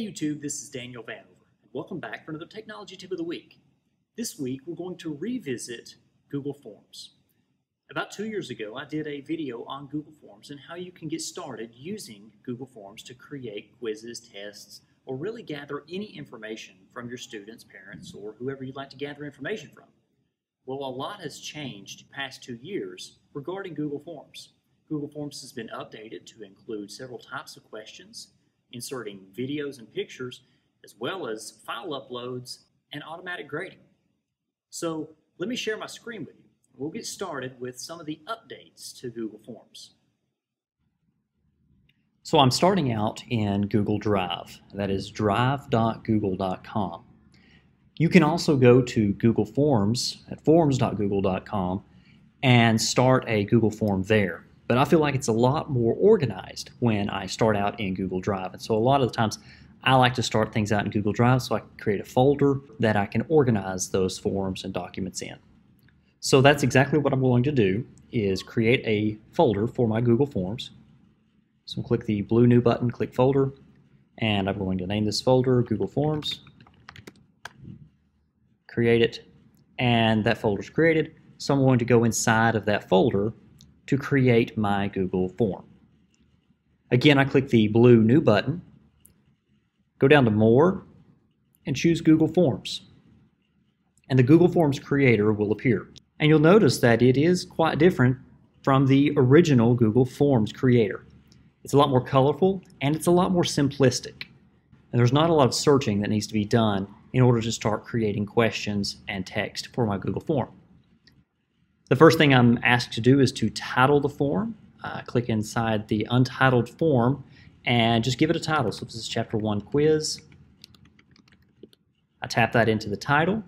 Hey YouTube, this is Daniel Vanover, and welcome back for another Technology Tip of the Week. This week we're going to revisit Google Forms. About 2 years ago I did a video on Google Forms and how you can get started using Google Forms to create quizzes, tests, or really gather any information from your students, parents, or whoever you'd like to gather information from. Well, a lot has changed the past 2 years regarding Google Forms. Google Forms has been updated to include several types of questions, inserting videos and pictures, as well as file uploads and automatic grading. So let me share my screen with you. We'll get started with some of the updates to Google Forms. So I'm starting out in Google Drive. That is drive.google.com. You can also go to Google Forms at forms.google.com and start a Google Form there. But I feel like it's a lot more organized when I start out in Google Drive. And so a lot of the times I like to start things out in Google Drive so I can create a folder that I can organize those forms and documents in. So that's exactly what I'm going to do, is create a folder for my Google Forms. So click the blue new button, click folder, and I'm going to name this folder Google Forms. Create it, and that folder is created. So I'm going to go inside of that folder to create my Google Form. Again, I click the blue New button, go down to More, and choose Google Forms. And the Google Forms creator will appear. And you'll notice that it is quite different from the original Google Forms creator. It's a lot more colorful and it's a lot more simplistic. And there's not a lot of searching that needs to be done in order to start creating questions and text for my Google Form. The first thing I'm asked to do is to title the form. Click inside the untitled form and just give it a title. So this is Chapter 1 Quiz. I tap that into the title.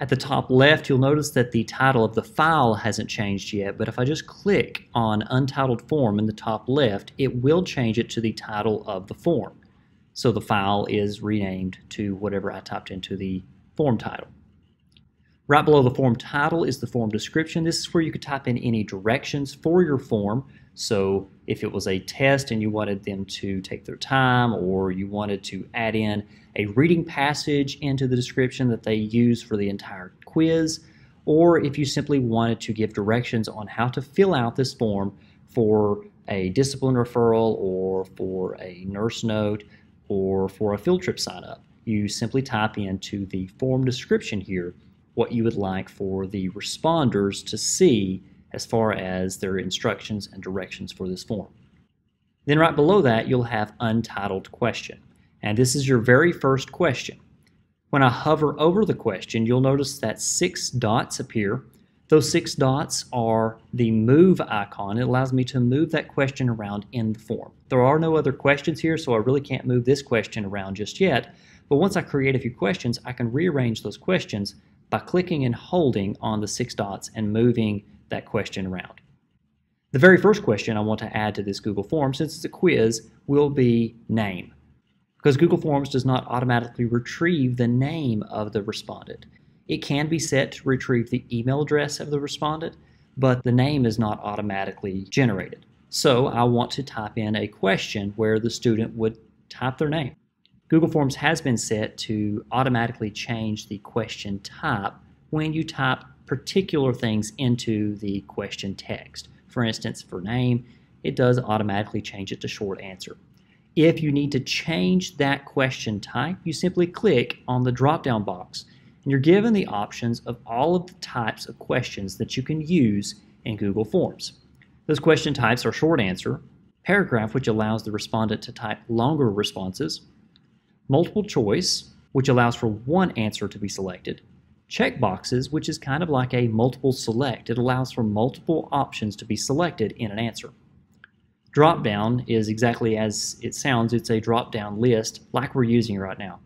At the top left, you'll notice that the title of the file hasn't changed yet, but if I just click on Untitled Form in the top left, it will change it to the title of the form. So the file is renamed to whatever I typed into the form title. Right below the form title is the form description. This is where you could type in any directions for your form. So if it was a test and you wanted them to take their time, or you wanted to add in a reading passage into the description that they use for the entire quiz, or if you simply wanted to give directions on how to fill out this form for a discipline referral or for a nurse note or for a field trip sign up, you simply type into the form description here what you would like for the responders to see as far as their instructions and directions for this form. Then right below that you'll have Untitled Question, and this is your very first question. When I hover over the question, you'll notice that 6 dots appear. Those 6 dots are the move icon. It allows me to move that question around in the form. There are no other questions here, so I really can't move this question around just yet, but once I create a few questions, I can rearrange those questions by clicking and holding on the 6 dots and moving that question around. The very first question I want to add to this Google Form, since it's a quiz, will be name, because Google Forms does not automatically retrieve the name of the respondent. It can be set to retrieve the email address of the respondent, but the name is not automatically generated. So I want to type in a question where the student would type their name. Google Forms has been set to automatically change the question type when you type particular things into the question text. For instance, for name, it does automatically change it to short answer. If you need to change that question type, you simply click on the drop-down box, and you're given the options of all of the types of questions that you can use in Google Forms. Those question types are short answer, paragraph, which allows the respondent to type longer responses, multiple choice, which allows for one answer to be selected, checkboxes, which is kind of like a multiple select. It allows for multiple options to be selected in an answer. Drop-down is exactly as it sounds. It's a drop-down list like we're using right now.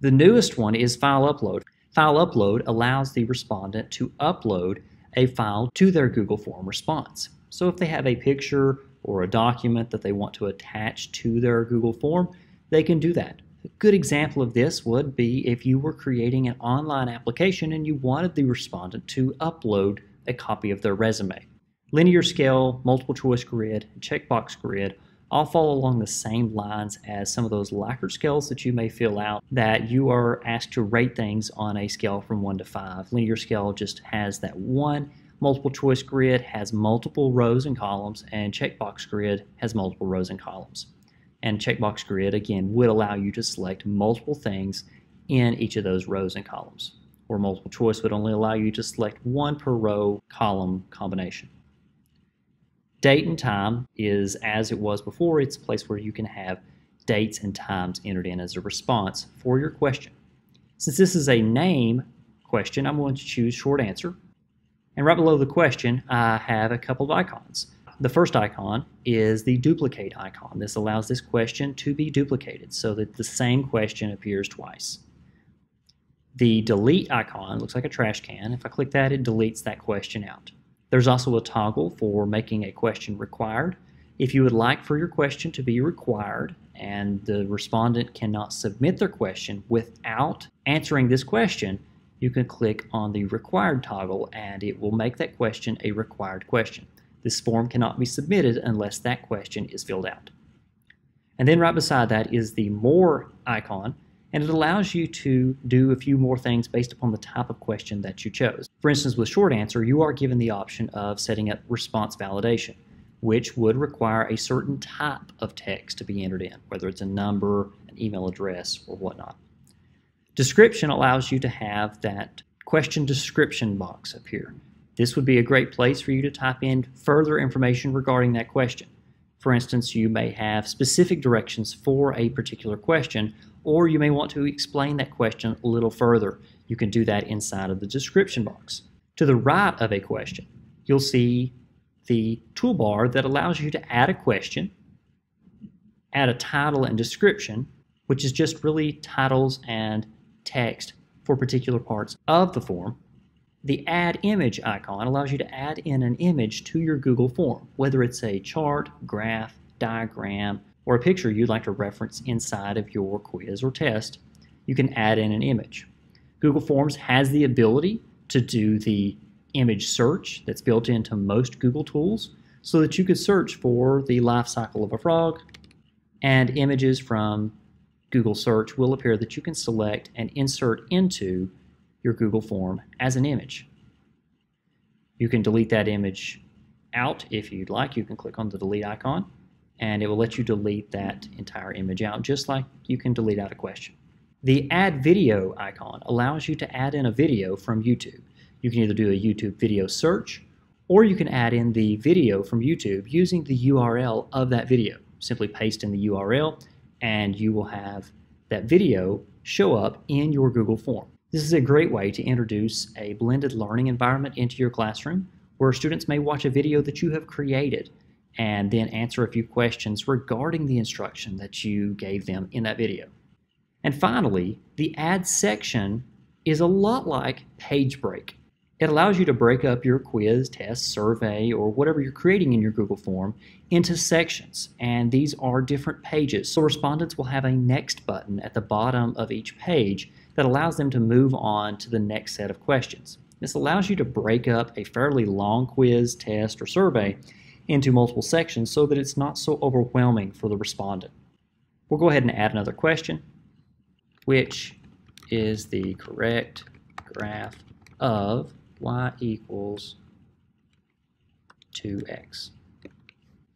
The newest one is file upload. File upload allows the respondent to upload a file to their Google Form response. So if they have a picture or a document that they want to attach to their Google Form, they can do that. A good example of this would be if you were creating an online application and you wanted the respondent to upload a copy of their resume. Linear scale, multiple choice grid, checkbox grid I'll follow along the same lines as some of those Likert scales that you may fill out, that you are asked to rate things on a scale from 1 to 5. Linear scale just has that 1. Multiple choice grid has multiple rows and columns, and checkbox grid has multiple rows and columns. And checkbox grid, again, would allow you to select multiple things in each of those rows and columns. Or multiple choice would only allow you to select one per row column combination. Date and time is as it was before. It's a place where you can have dates and times entered in as a response for your question. Since this is a name question, I'm going to choose short answer. And right below the question, I have a couple of icons. The first icon is the duplicate icon. This allows this question to be duplicated so that the same question appears twice. The delete icon looks like a trash can. If I click that, it deletes that question out. There's also a toggle for making a question required. If you would like for your question to be required and the respondent cannot submit their question without answering this question, you can click on the required toggle and it will make that question a required question. This form cannot be submitted unless that question is filled out. And then right beside that is the more icon, and it allows you to do a few more things based upon the type of question that you chose. For instance, with short answer, you are given the option of setting up response validation, which would require a certain type of text to be entered in, whether it's a number, an email address, or whatnot. Description allows you to have that question description box appear. This would be a great place for you to type in further information regarding that question. For instance, you may have specific directions for a particular question, or you may want to explain that question a little further. You can do that inside of the description box. To the right of a question, you'll see the toolbar that allows you to add a question, add a title and description, which is just really titles and text for particular parts of the form. The Add Image icon allows you to add in an image to your Google form, whether it's a chart, graph, diagram, or a picture you'd like to reference inside of your quiz or test. You can add in an image. Google Forms has the ability to do the image search that's built into most Google tools, so that you could search for the life cycle of a frog, and images from Google Search will appear that you can select and insert into your Google form as an image. You can delete that image out if you'd like. You can click on the delete icon and it will let you delete that entire image out, just like you can delete out a question. The Add Video icon allows you to add in a video from YouTube. You can either do a YouTube video search, or you can add in the video from YouTube using the URL of that video. Simply paste in the URL and you will have that video show up in your Google form. This is a great way to introduce a blended learning environment into your classroom, where students may watch a video that you have created and then answer a few questions regarding the instruction that you gave them in that video. And finally, the Add Section is a lot like Page Break. It allows you to break up your quiz, test, survey, or whatever you're creating in your Google form into sections, and these are different pages. So respondents will have a next button at the bottom of each page that allows them to move on to the next set of questions. This allows you to break up a fairly long quiz, test, or survey into multiple sections so that it's not so overwhelming for the respondent. We'll go ahead and add another question. Which is the correct graph of y = 2x.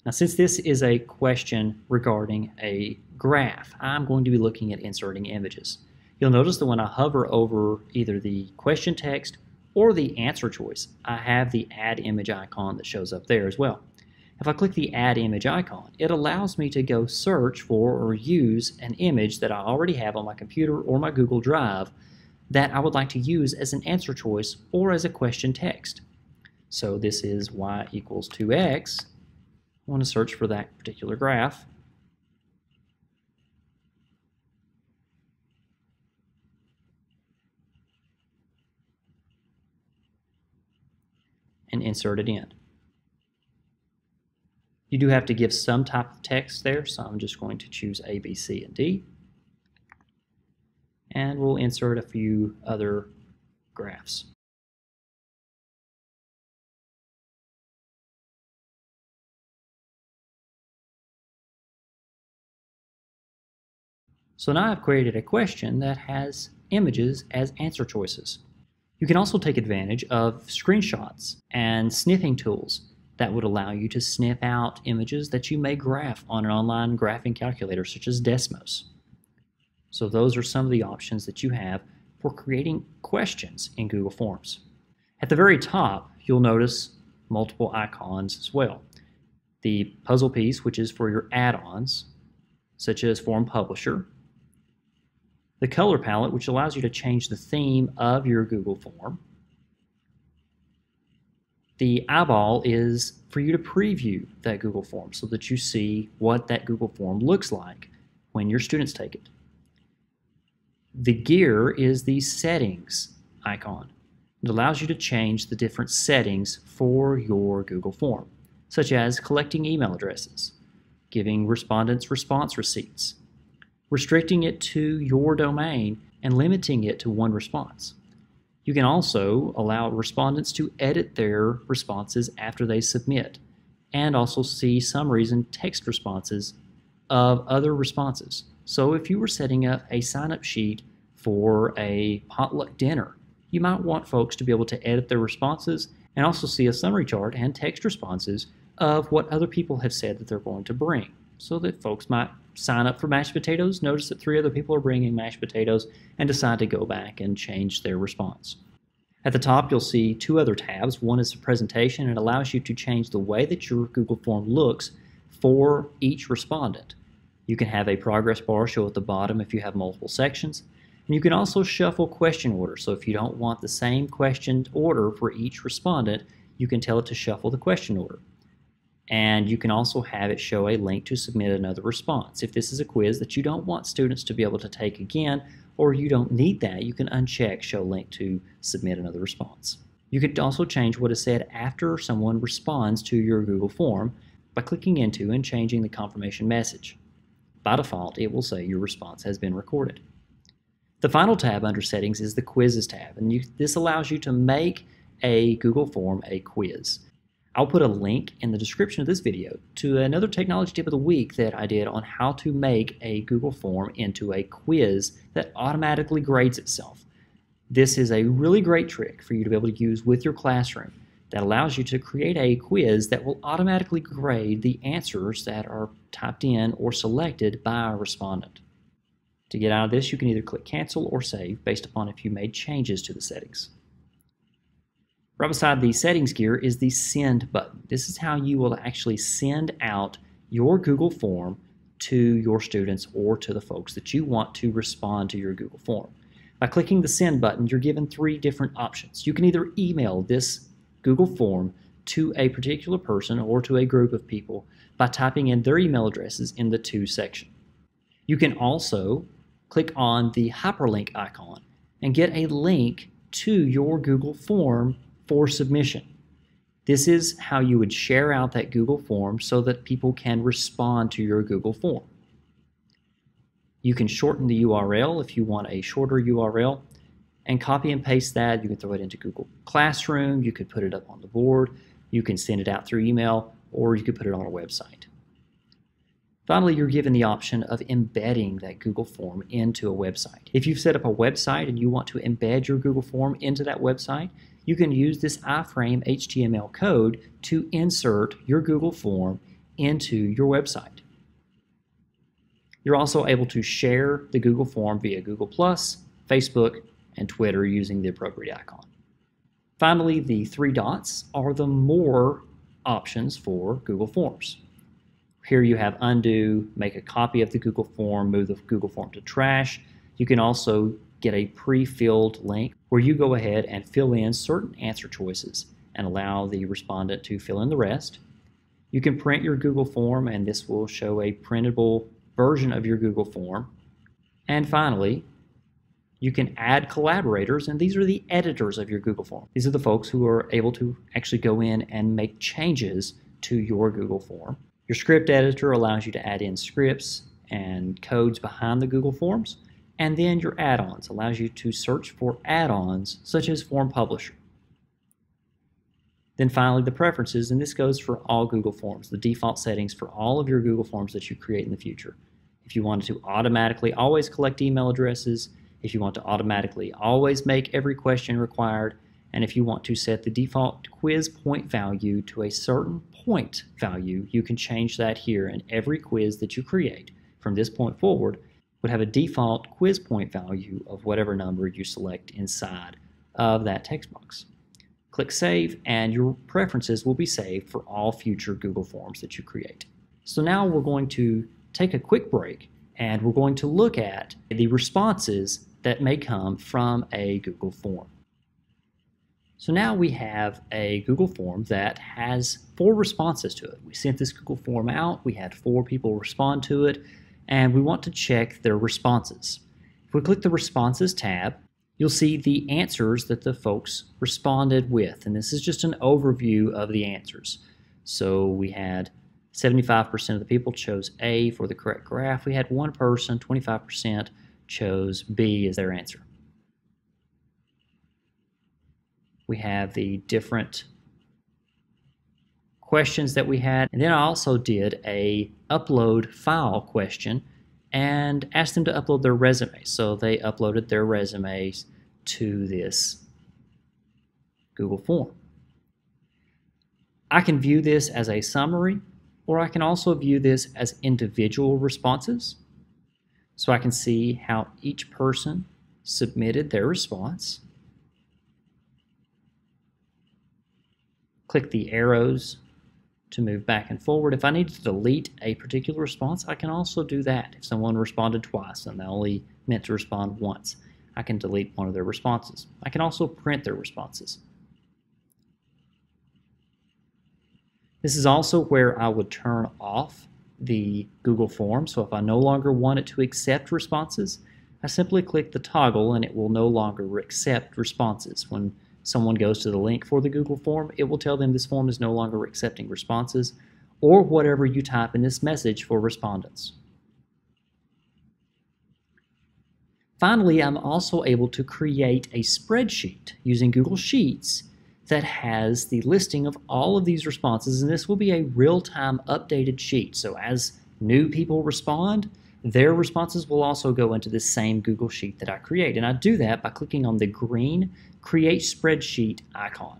Now, since this is a question regarding a graph, I'm going to be looking at inserting images. You'll notice that when I hover over either the question text or the answer choice, I have the Add Image icon that shows up there as well. If I click the Add Image icon, it allows me to go search for or use an image that I already have on my computer or my Google Drive that I would like to use as an answer choice or as a question text. So this is y = 2x. I want to search for that particular graph. And insert it in. You do have to give some type of text there, so I'm just going to choose A, B, C, and D. And we'll insert a few other graphs. So now I've created a question that has images as answer choices. You can also take advantage of screenshots and sniffing tools that would allow you to sniff out images that you may graph on an online graphing calculator such as Desmos. So those are some of the options that you have for creating questions in Google Forms. At the very top, you'll notice multiple icons as well. The puzzle piece, which is for your add-ons, such as Form Publisher. The color palette, which allows you to change the theme of your Google Form. The eyeball is for you to preview that Google Form so that you see what that Google Form looks like when your students take it. The gear is the settings icon. It allows you to change the different settings for your Google Form, such as collecting email addresses, giving respondents response receipts, restricting it to your domain, and limiting it to one response. You can also allow respondents to edit their responses after they submit, and also see summaries and text responses of other responses. So if you were setting up a sign-up sheet for a potluck dinner, you might want folks to be able to edit their responses and also see a summary chart and text responses of what other people have said that they're going to bring, so that folks might sign up for mashed potatoes, notice that 3 other people are bringing mashed potatoes, and decide to go back and change their response. At the top, you'll see 2 other tabs. One is the presentation, and it allows you to change the way that your Google Form looks for each respondent. You can have a progress bar show at the bottom if you have multiple sections, and you can also shuffle question order. So if you don't want the same question order for each respondent, you can tell it to shuffle the question order. And you can also have it show a link to submit another response. If this is a quiz that you don't want students to be able to take again, or you don't need that, you can uncheck show link to submit another response. You could also change what is said after someone responds to your Google Form by clicking into and changing the confirmation message. By default, it will say your response has been recorded. The final tab under settings is the quizzes tab, and this allows you to make a Google Form a quiz. I'll put a link in the description of this video to another technology tip of the week that I did on how to make a Google Form into a quiz that automatically grades itself. This is a really great trick for you to be able to use with your classroom that allows you to create a quiz that will automatically grade the answers that are typed in or selected by a respondent. To get out of this, you can either click cancel or save based upon if you made changes to the settings. Right beside the settings gear is the send button. This is how you will actually send out your Google Form to your students or to the folks that you want to respond to your Google Form. By clicking the send button, you're given 3 different options. You can either email this Google Form to a particular person or to a group of people by typing in their email addresses in the To section. You can also click on the hyperlink icon and get a link to your Google Form for submission. This is how you would share out that Google Form so that people can respond to your Google Form. You can shorten the URL if you want a shorter URL and copy and paste that. You can throw it into Google Classroom, you could put it up on the board, you can send it out through email, or you could put it on a website. Finally, you're given the option of embedding that Google Form into a website. If you've set up a website and you want to embed your Google Form into that website, you can use this iframe HTML code to insert your Google Form into your website. You're also able to share the Google Form via Google+, Facebook, and Twitter using the appropriate icon. Finally, the 3 dots are the more options for Google Forms. Here you have undo, make a copy of the Google Form, move the Google Form to trash. You can also get a pre-filled link where you go ahead and fill in certain answer choices and allow the respondent to fill in the rest. You can print your Google Form, and this will show a printable version of your Google Form. And finally, you can add collaborators, and these are the editors of your Google Form. These are the folks who are able to actually go in and make changes to your Google Form. Your script editor allows you to add in scripts and codes behind the Google Forms, and then your add-ons allows you to search for add-ons such as Form Publisher. Then finally, the preferences, and this goes for all Google Forms, the default settings for all of your Google Forms that you create in the future. if you want to automatically always collect email addresses, if you want to automatically always make every question required, and if you want to set the default quiz point value to a certain point value, you can change that here, and every quiz that you create from this point forward would have a default quiz point value of whatever number you select inside of that text box. Click Save, and your preferences will be saved for all future Google Forms that you create. So now we're going to take a quick break, and we're going to look at the responses that may come from a Google Form. So now we have a Google Form that has 4 responses to it. We sent this Google Form out, we had 4 people respond to it, and we want to check their responses. If we click the Responses tab, you'll see the answers that the folks responded with, and this is just an overview of the answers. So we had 75% of the people chose A for the correct graph. We had one person, 25%, chose B as their answer. We have the different questions that we had, and then I also did a upload file question and asked them to upload their resume. So they uploaded their resumes to this Google Form. I can view this as a summary, or I can also view this as individual responses. So I can see how each person submitted their response. Click the arrows to move back and forward. If I need to delete a particular response, I can also do that. If someone responded twice and they only meant to respond once, I can delete one of their responses. I can also print their responses. This is also where I would turn off the Google Form, so if I no longer want it to accept responses, I simply click the toggle and it will no longer accept responses. When someone goes to the link for the Google Form, it will tell them this form is no longer accepting responses, or whatever you type in this message for respondents. Finally, I'm also able to create a spreadsheet using Google Sheets that has the listing of all of these responses, and this will be a real-time updated sheet. So as new people respond, their responses will also go into this same Google Sheet that I create, and I do that by clicking on the green Create Spreadsheet icon.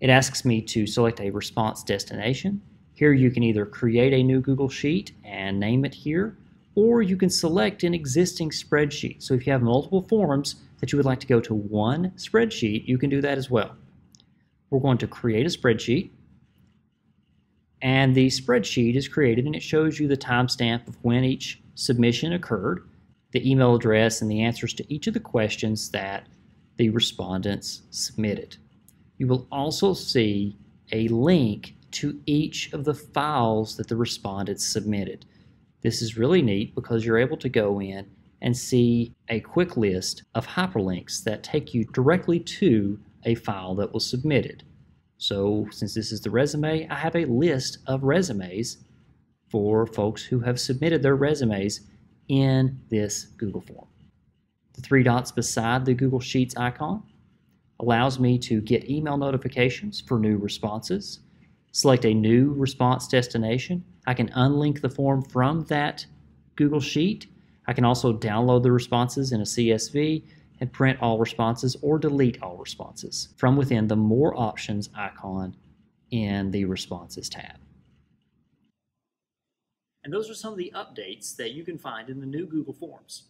It asks me to select a response destination. Here you can either create a new Google Sheet and name it here, or you can select an existing spreadsheet. So if you have multiple forms that you would like to go to one spreadsheet, you can do that as well. We're going to create a spreadsheet, and the spreadsheet is created, and it shows you the timestamp of when each submission occurred, the email address, and the answers to each of the questions that the respondents submitted. You will also see a link to each of the files that the respondents submitted. This is really neat because you're able to go in and see a quick list of hyperlinks that take you directly to a file that was submitted. So since this is the resume, I have a list of resumes for folks who have submitted their resumes in this Google Form. The 3 dots beside the Google Sheets icon allows me to get email notifications for new responses, select a new response destination. I can unlink the form from that Google Sheet. I can also download the responses in a CSV and print all responses or delete all responses from within the More Options icon in the Responses tab. And those are some of the updates that you can find in the new Google Forms.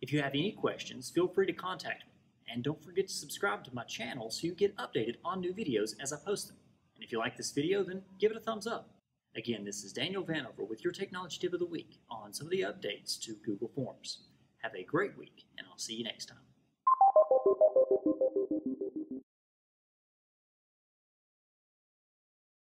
If you have any questions, feel free to contact me. And don't forget to subscribe to my channel so you get updated on new videos as I post them. And if you like this video, then give it a thumbs up. Again, this is Daniel Vanover with your Technology Tip of the Week on some of the updates to Google Forms. Have a great week, and I'll see you next time.